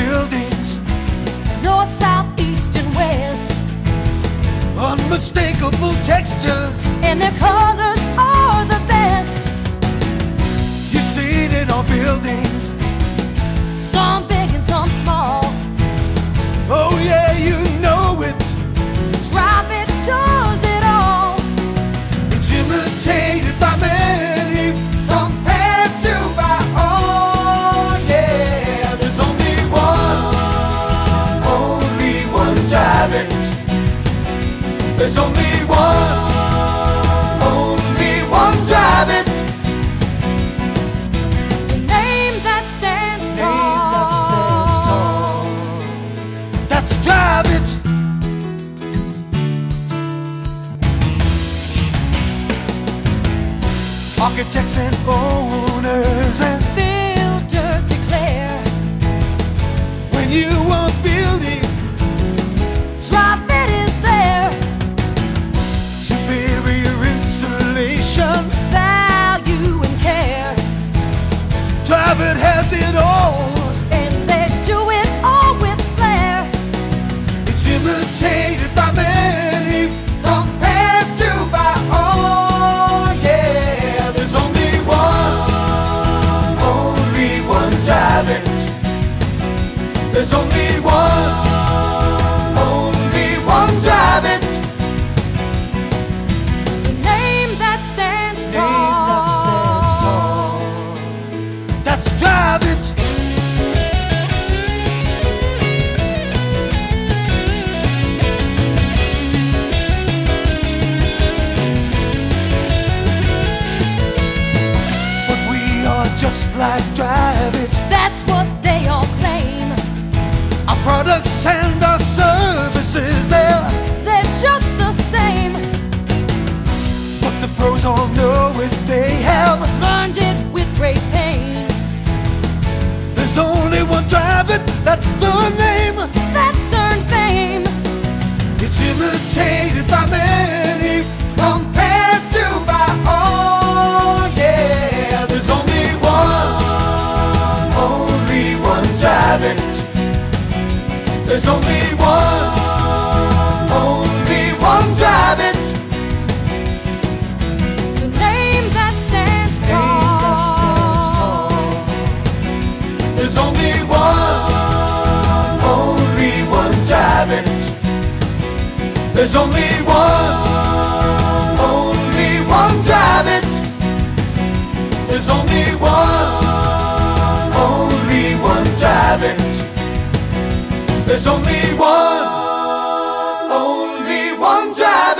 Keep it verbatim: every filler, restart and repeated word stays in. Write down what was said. buildings, north, south, east, and west. Unmistakable textures, and their colors are the best. You've seen it on buildings, some big and some small. Oh yeah, you know it. Dryvit does it all. It's imitated by many, compared to by all. Yeah, there's only one, only one Dryvit. There's only one, only one Dryvit. The name that stands tall. Name that stands tall. That's Dryvit. Architects and owners and builders declare, when you are building, Dryvit is there. Superior insulation, value and care. Dryvit has it all, and they do it all with flair. It's imitated by many, compared to by all. There's only one, only one Dryvit. The name that stands tall. Name that stands tall. That's Dryvit. But we are just like Dryvit. That's what they all claim. Our products and our services, they're, they're just the same. But the pros all know it, they have learned it with great pain. There's only one Dryvit, that's the name, that's earned fame. It's imitated by many, compared to by all. Yeah, there's only one, only one Dryvit. There's only one, only one Dryvit. The name that stands tall. Name that stands tall. There's only one, only one Dryvit. There's only one, only one Dryvit. There's only one, only one Dryvit. There's only one, only one Dryvit.